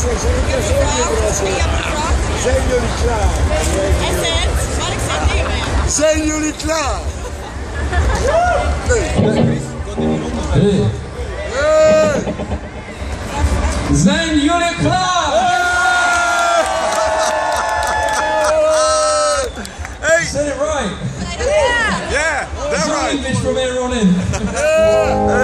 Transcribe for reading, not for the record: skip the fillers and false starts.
Zijn jullie klaar? Zijn jullie klaar? Nee. Zijn jullie klaar? Hey! Said it right. Yeah. Yeah, that's right. English from here on in.